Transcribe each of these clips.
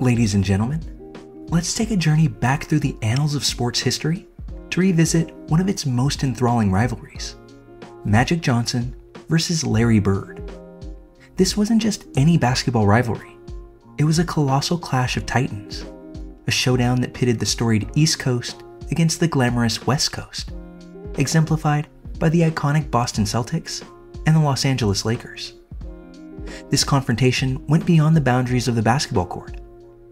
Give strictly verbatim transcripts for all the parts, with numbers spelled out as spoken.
Ladies and gentlemen, let's take a journey back through the annals of sports history to revisit one of its most enthralling rivalries, Magic Johnson versus Larry Bird. This wasn't just any basketball rivalry. It was a colossal clash of titans, a showdown that pitted the storied East Coast against the glamorous West Coast, exemplified by the iconic Boston Celtics and the Los Angeles Lakers. This confrontation went beyond the boundaries of the basketball court,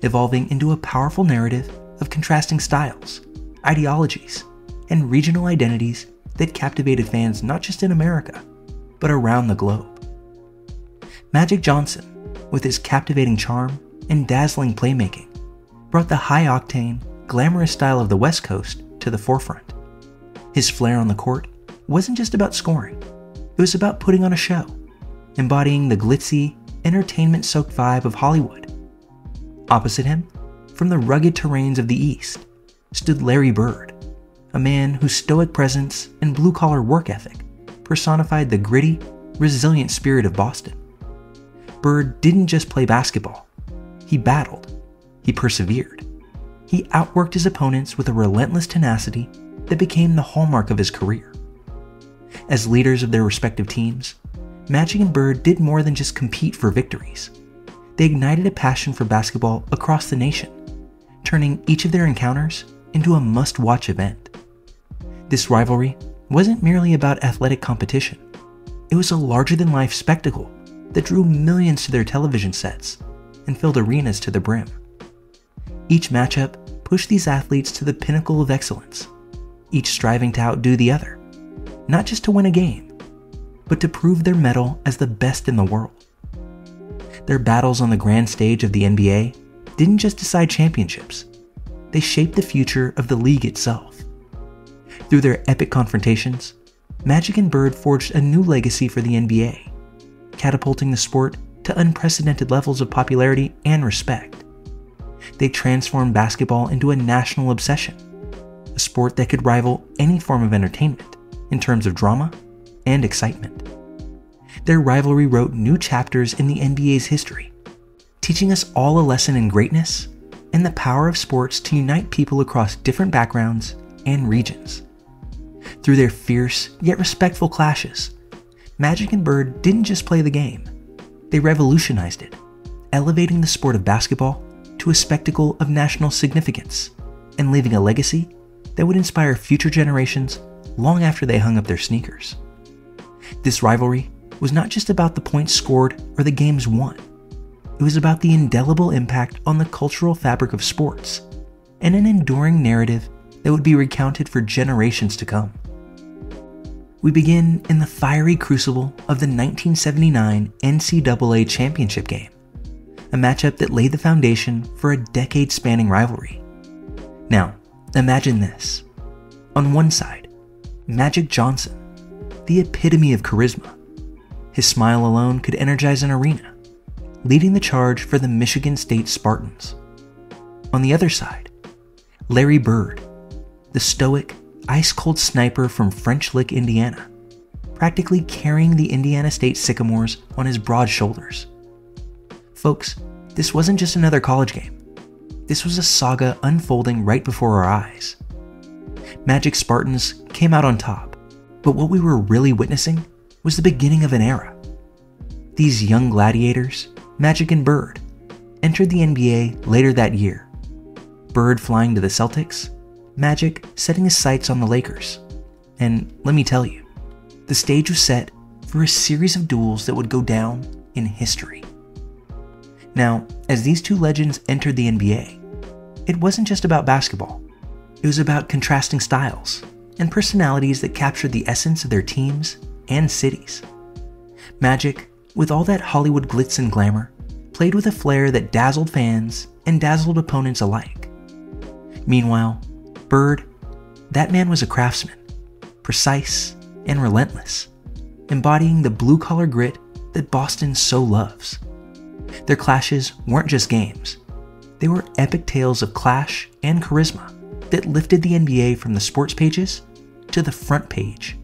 evolving into a powerful narrative of contrasting styles, ideologies, and regional identities that captivated fans not just in America, but around the globe. Magic Johnson, with his captivating charm and dazzling playmaking, brought the high-octane, glamorous style of the West Coast to the forefront. His flair on the court wasn't just about scoring, it was about putting on a show, embodying the glitzy, entertainment-soaked vibe of Hollywood. Opposite him, from the rugged terrains of the East, stood Larry Bird, a man whose stoic presence and blue-collar work ethic personified the gritty, resilient spirit of Boston. Bird didn't just play basketball. He battled. He persevered. He outworked his opponents with a relentless tenacity that became the hallmark of his career. As leaders of their respective teams, Magic and Bird did more than just compete for victories. They ignited a passion for basketball across the nation, turning each of their encounters into a must-watch event. This rivalry wasn't merely about athletic competition. It was a larger-than-life spectacle that drew millions to their television sets and filled arenas to the brim. Each matchup pushed these athletes to the pinnacle of excellence, each striving to outdo the other, not just to win a game, but to prove their mettle as the best in the world. Their battles on the grand stage of the N B A didn't just decide championships, they shaped the future of the league itself. Through their epic confrontations, Magic and Bird forged a new legacy for the N B A, catapulting the sport to unprecedented levels of popularity and respect. They transformed basketball into a national obsession, a sport that could rival any form of entertainment in terms of drama and excitement. Their rivalry wrote new chapters in the N B A's history, teaching us all a lesson in greatness and the power of sports to unite people across different backgrounds and regions. Through their fierce yet respectful clashes, Magic and Bird didn't just play the game, they revolutionized it, elevating the sport of basketball to a spectacle of national significance and leaving a legacy that would inspire future generations long after they hung up their sneakers. This rivalry was not just about the points scored or the games won. It was about the indelible impact on the cultural fabric of sports and an enduring narrative that would be recounted for generations to come. We begin in the fiery crucible of the nineteen seventy-nine N C double A championship game, a matchup that laid the foundation for a decade-spanning rivalry. Now, imagine this. On one side, Magic Johnson, the epitome of charisma. His smile alone could energize an arena, leading the charge for the Michigan State Spartans. On the other side, Larry Bird, the stoic, ice-cold sniper from French Lick, Indiana, practically carrying the Indiana State Sycamores on his broad shoulders. Folks, this wasn't just another college game. This was a saga unfolding right before our eyes. Magic Spartans came out on top, but what we were really witnessing was the beginning of an era. These young gladiators, Magic and Bird, entered the N B A later that year. Bird flying to the Celtics, Magic setting his sights on the Lakers. And let me tell you, the stage was set for a series of duels that would go down in history. Now, as these two legends entered the N B A, it wasn't just about basketball. It was about contrasting styles and personalities that captured the essence of their teams and cities. Magic, with all that Hollywood glitz and glamour, played with a flair that dazzled fans and dazzled opponents alike. Meanwhile, Bird, that man was a craftsman, precise and relentless, embodying the blue-collar grit that Boston so loves. Their clashes weren't just games. They were epic tales of clash and charisma that lifted the N B A from the sports pages to the front page.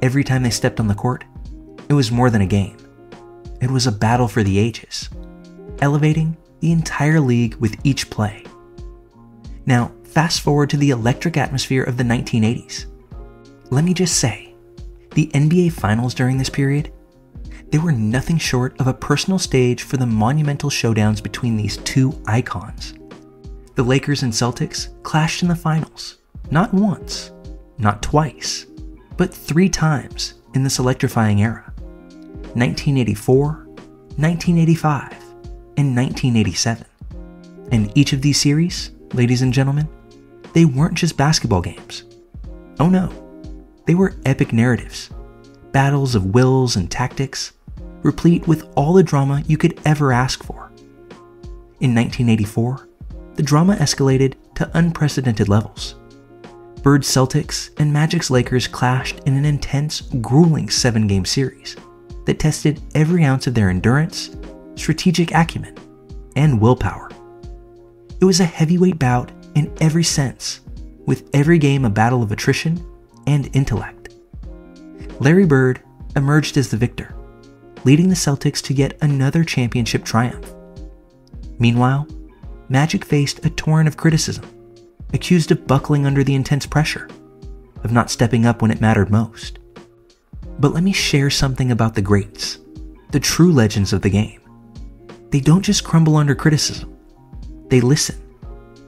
Every time they stepped on the court, it was more than a game. It was a battle for the ages, elevating the entire league with each play. Now, fast forward to the electric atmosphere of the nineteen eighties. Let me just say, the N B A Finals during this period, they were nothing short of a personal stage for the monumental showdowns between these two icons. The Lakers and Celtics clashed in the finals, not once, not twice, but three times in this electrifying era, nineteen eighty-four, nineteen eighty-five, and nineteen eighty-seven. And each of these series, ladies and gentlemen, they weren't just basketball games. Oh no, they were epic narratives, battles of wills and tactics, replete with all the drama you could ever ask for. In nineteen eighty-four, the drama escalated to unprecedented levels. Bird's Celtics and Magic's Lakers clashed in an intense, grueling seven-game series that tested every ounce of their endurance, strategic acumen, and willpower. It was a heavyweight bout in every sense, with every game a battle of attrition and intellect. Larry Bird emerged as the victor, leading the Celtics to yet another championship triumph. Meanwhile, Magic faced a torrent of criticism, accused of buckling under the intense pressure, of not stepping up when it mattered most. But let me share something about the greats, the true legends of the game. They don't just crumble under criticism. They listen,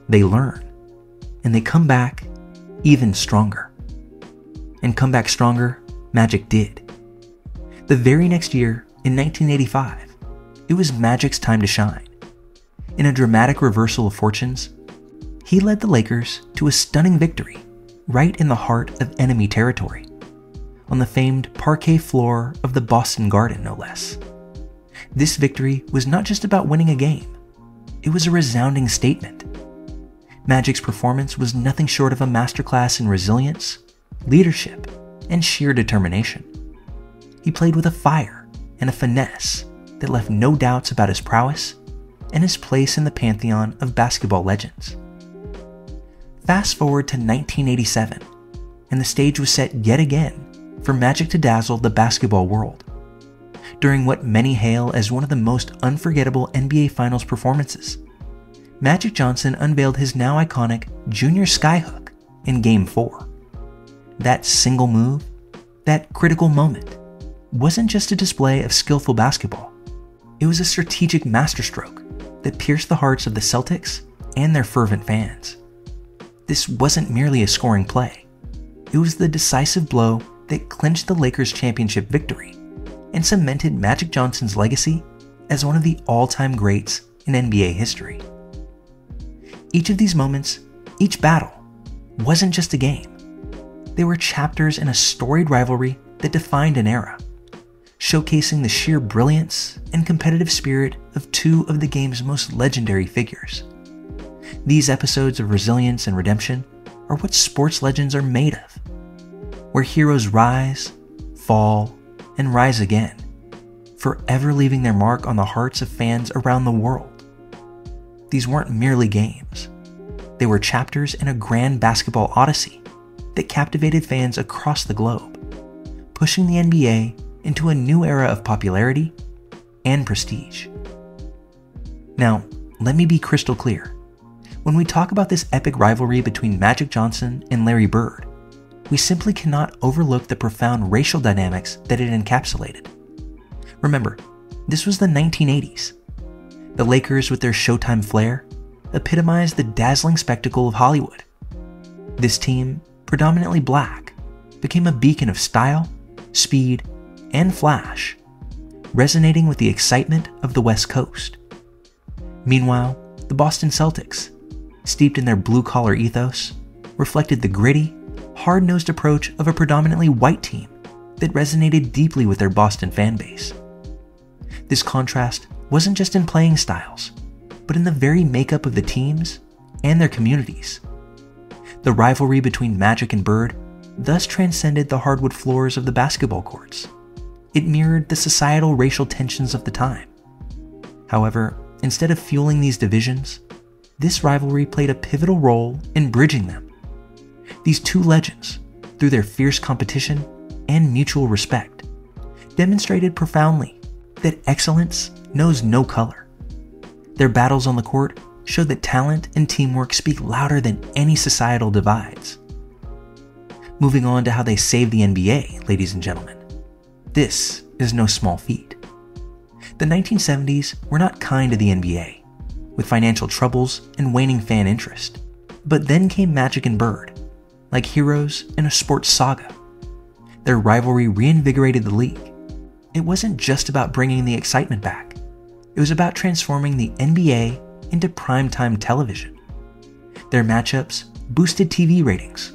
they learn, and they come back even stronger. And come back stronger, Magic did. The very next year, in nineteen eighty-five, it was Magic's time to shine. In a dramatic reversal of fortunes, he led the Lakers to a stunning victory right in the heart of enemy territory, on the famed parquet floor of the Boston Garden, no less. This victory was not just about winning a game. It was a resounding statement. Magic's performance was nothing short of a masterclass in resilience, leadership, and sheer determination. He played with a fire and a finesse that left no doubts about his prowess and his place in the pantheon of basketball legends. Fast forward to nineteen eighty-seven, and the stage was set yet again for Magic to dazzle the basketball world, during what many hail as one of the most unforgettable N B A Finals performances. Magic Johnson unveiled his now iconic Junior Skyhook in Game four. That single move, that critical moment, wasn't just a display of skillful basketball. It was a strategic masterstroke that pierced the hearts of the Celtics and their fervent fans. This wasn't merely a scoring play. It was the decisive blow that clinched the Lakers' championship victory and cemented Magic Johnson's legacy as one of the all-time greats in N B A history. Each of these moments, each battle, wasn't just a game. They were chapters in a storied rivalry that defined an era, showcasing the sheer brilliance and competitive spirit of two of the game's most legendary figures. These episodes of resilience and redemption are what sports legends are made of, where heroes rise, fall, and rise again, forever leaving their mark on the hearts of fans around the world. These weren't merely games. They were chapters in a grand basketball odyssey that captivated fans across the globe, pushing the N B A into a new era of popularity and prestige. Now, let me be crystal clear. When we talk about this epic rivalry between Magic Johnson and Larry Bird, we simply cannot overlook the profound racial dynamics that it encapsulated. Remember, this was the nineteen eighties. The Lakers, with their Showtime flair, epitomized the dazzling spectacle of Hollywood. This team, predominantly black, became a beacon of style, speed, and flash, resonating with the excitement of the West Coast. Meanwhile, the Boston Celtics, steeped in their blue-collar ethos, reflected the gritty, hard-nosed approach of a predominantly white team that resonated deeply with their Boston fan base. This contrast wasn't just in playing styles, but in the very makeup of the teams and their communities. The rivalry between Magic and Bird thus transcended the hardwood floors of the basketball courts. It mirrored the societal racial tensions of the time. However, instead of fueling these divisions, this rivalry played a pivotal role in bridging them. These two legends, through their fierce competition and mutual respect, demonstrated profoundly that excellence knows no color. Their battles on the court show that talent and teamwork speak louder than any societal divides. Moving on to how they saved the N B A, ladies and gentlemen. This is no small feat. The nineteen seventies were not kind to the N B A, with financial troubles and waning fan interest. But then came Magic and Bird, like heroes in a sports saga. Their rivalry reinvigorated the league. It wasn't just about bringing the excitement back. It was about transforming the N B A into primetime television. Their matchups boosted T V ratings,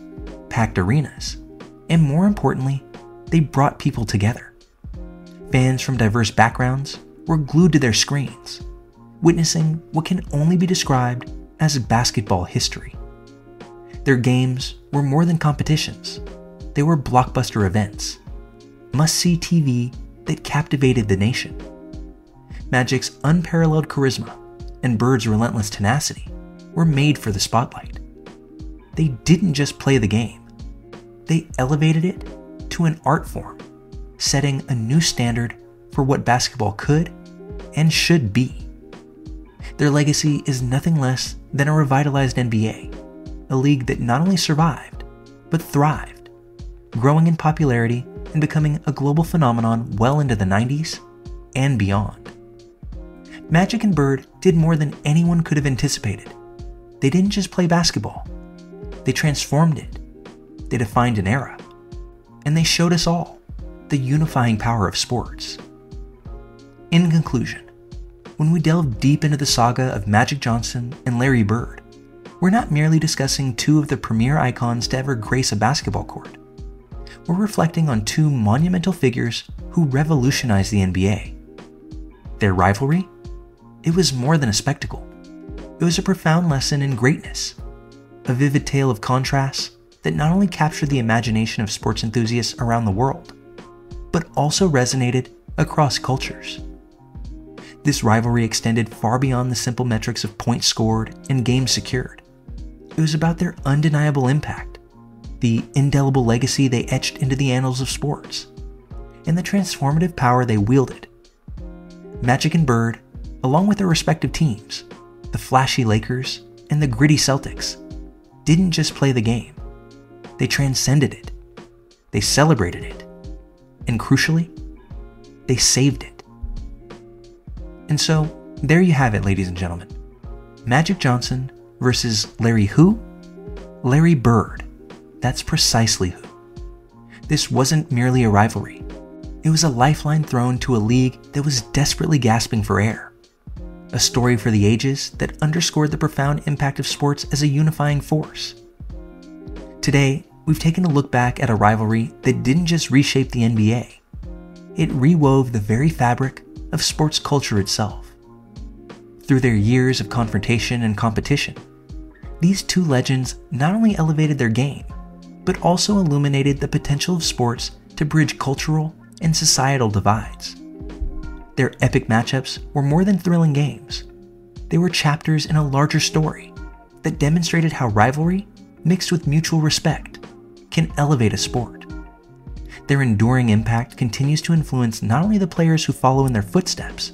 packed arenas, and more importantly, they brought people together. Fans from diverse backgrounds were glued to their screens, witnessing what can only be described as basketball history. Their games were more than competitions. They were blockbuster events, must-see T V that captivated the nation. Magic's unparalleled charisma and Bird's relentless tenacity were made for the spotlight. They didn't just play the game. They elevated it to an art form, setting a new standard for what basketball could and should be. Their legacy is nothing less than a revitalized N B A, a league that not only survived, but thrived, growing in popularity and becoming a global phenomenon well into the nineties and beyond. Magic and Bird did more than anyone could have anticipated. They didn't just play basketball. They transformed it. They defined an era. And they showed us all the unifying power of sports. In conclusion, when we delve deep into the saga of Magic Johnson and Larry Bird, we're not merely discussing two of the premier icons to ever grace a basketball court. We're reflecting on two monumental figures who revolutionized the N B A. Their rivalry? It was more than a spectacle. It was a profound lesson in greatness, a vivid tale of contrasts that not only captured the imagination of sports enthusiasts around the world, but also resonated across cultures. This rivalry extended far beyond the simple metrics of points scored and games secured. It was about their undeniable impact, the indelible legacy they etched into the annals of sports, and the transformative power they wielded. Magic and Bird, along with their respective teams, the flashy Lakers and the gritty Celtics, didn't just play the game. They transcended it. They celebrated it. And crucially, they saved it. And so, there you have it, ladies and gentlemen. Magic Johnson versus Larry who? Larry Bird. That's precisely who. This wasn't merely a rivalry. It was a lifeline thrown to a league that was desperately gasping for air. A story for the ages that underscored the profound impact of sports as a unifying force. Today, we've taken a look back at a rivalry that didn't just reshape the N B A. It rewove the very fabric of sports culture itself. Through their years of confrontation and competition, these two legends not only elevated their game, but also illuminated the potential of sports to bridge cultural and societal divides. Their epic matchups were more than thrilling games. They were chapters in a larger story that demonstrated how rivalry, mixed with mutual respect, can elevate a sport. Their enduring impact continues to influence not only the players who follow in their footsteps,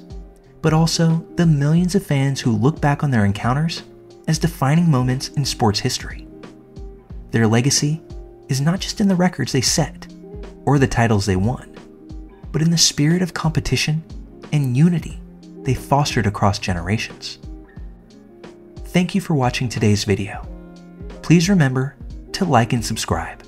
but also the millions of fans who look back on their encounters as defining moments in sports history. Their legacy is not just in the records they set or the titles they won, but in the spirit of competition and unity they fostered across generations. Thank you for watching today's video. Please remember to like and subscribe.